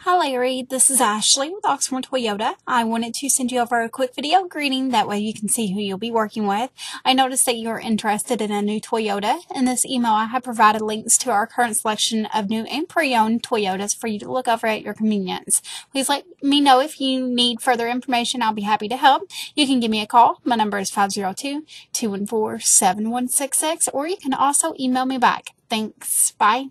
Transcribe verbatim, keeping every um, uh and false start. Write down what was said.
Hi Larry, this is Ashley with Oxmoor Toyota. I wanted to send you over a quick video greeting, that way you can see who you'll be working with. I noticed that you're interested in a new Toyota. In this email I have provided links to our current selection of new and pre-owned Toyotas for you to look over at your convenience. Please let me know if you need further information. I'll be happy to help. You can give me a call. My number is five zero two, two one four, seven one six six or you can also email me back. Thanks. Bye.